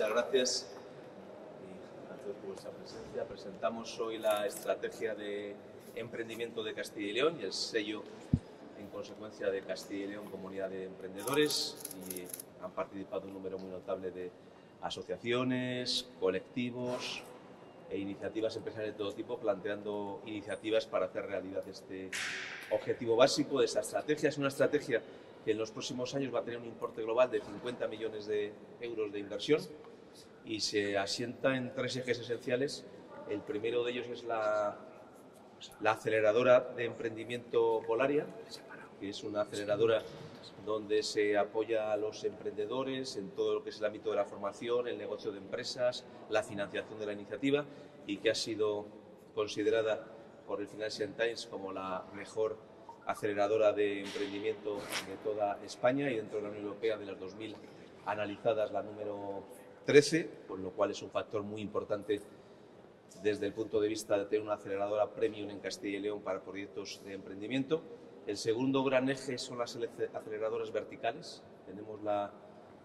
Muchas gracias a todos por vuestra presencia. Presentamos hoy la estrategia de emprendimiento de Castilla y León y el sello, en consecuencia, de Castilla y León Comunidad de Emprendedores. Y han participado un número muy notable de asociaciones, colectivos e iniciativas empresariales de todo tipo, planteando iniciativas para hacer realidad este objetivo básico de esta estrategia. Es una estrategia que en los próximos años va a tener un importe global de 50 millones de euros de inversión y se asienta en tres ejes esenciales. El primero de ellos es la aceleradora de emprendimiento Polaria, que es una aceleradora donde se apoya a los emprendedores en todo lo que es el ámbito de la formación, el negocio de empresas, la financiación de la iniciativa, y que ha sido considerada por el Financial Times como la mejor aceleradora de emprendimiento de toda España y dentro de la Unión Europea, de las 2000 analizadas, la número 13, con lo cual es un factor muy importante desde el punto de vista de tener una aceleradora premium en Castilla y León para proyectos de emprendimiento. El segundo gran eje son las aceleradoras verticales. Tenemos la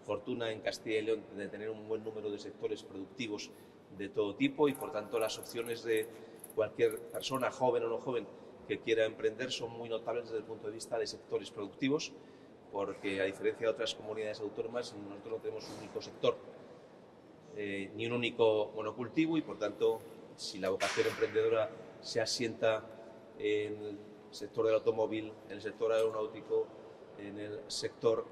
fortuna en Castilla y León de tener un buen número de sectores productivos de todo tipo y, por tanto, las opciones de cualquier persona, joven o no joven, que quiera emprender son muy notables desde el punto de vista de sectores productivos, porque a diferencia de otras comunidades autónomas, nosotros no tenemos un único sector ni un único monocultivo y, por tanto, si la vocación emprendedora se asienta en el sector del automóvil, en el sector aeronáutico, en el sector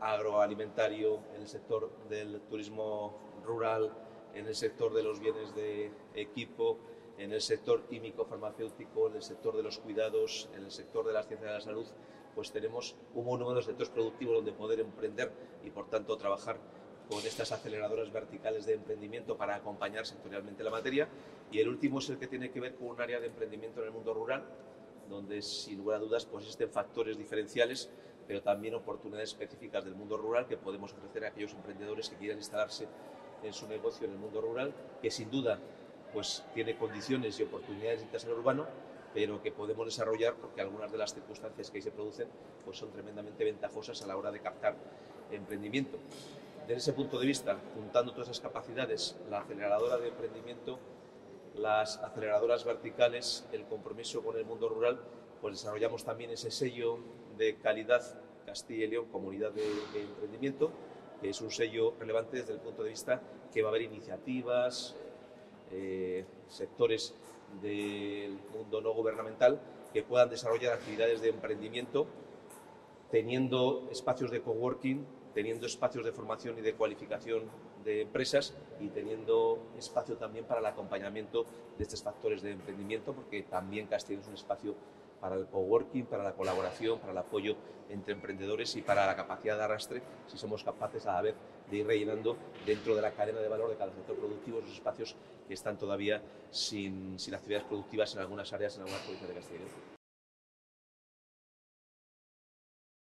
agroalimentario, en el sector del turismo rural, en el sector de los bienes de equipo, en el sector químico-farmacéutico, en el sector de los cuidados, en el sector de las ciencias de la salud, pues tenemos un buen número de sectores productivos donde poder emprender y, por tanto, trabajar con estas aceleradoras verticales de emprendimiento para acompañar sectorialmente la materia. Y el último es el que tiene que ver con un área de emprendimiento en el mundo rural, donde, sin lugar a dudas, pues existen factores diferenciales, pero también oportunidades específicas del mundo rural que podemos ofrecer a aquellos emprendedores que quieran instalarse en su negocio en el mundo rural, que sin duda pues tiene condiciones y oportunidades distintas en el urbano, pero que podemos desarrollar porque algunas de las circunstancias que ahí se producen pues son tremendamente ventajosas a la hora de captar emprendimiento. Desde ese punto de vista, juntando todas esas capacidades, la aceleradora de emprendimiento, las aceleradoras verticales, el compromiso con el mundo rural, pues desarrollamos también ese sello de calidad Castilla y León Comunidad de Emprendimiento, que es un sello relevante desde el punto de vista que va a haber iniciativas, sectores del mundo no gubernamental que puedan desarrollar actividades de emprendimiento teniendo espacios de coworking, teniendo espacios de formación y de cualificación de empresas y teniendo espacio también para el acompañamiento de estos factores de emprendimiento, porque también Castilla es un espacio para el coworking, para la colaboración, para el apoyo entre emprendedores y para la capacidad de arrastre, si somos capaces a la vez de ir rellenando dentro de la cadena de valor de cada sector productivo esos espacios que están todavía sin actividades productivas en algunas áreas, en algunas provincias de Castilla y León.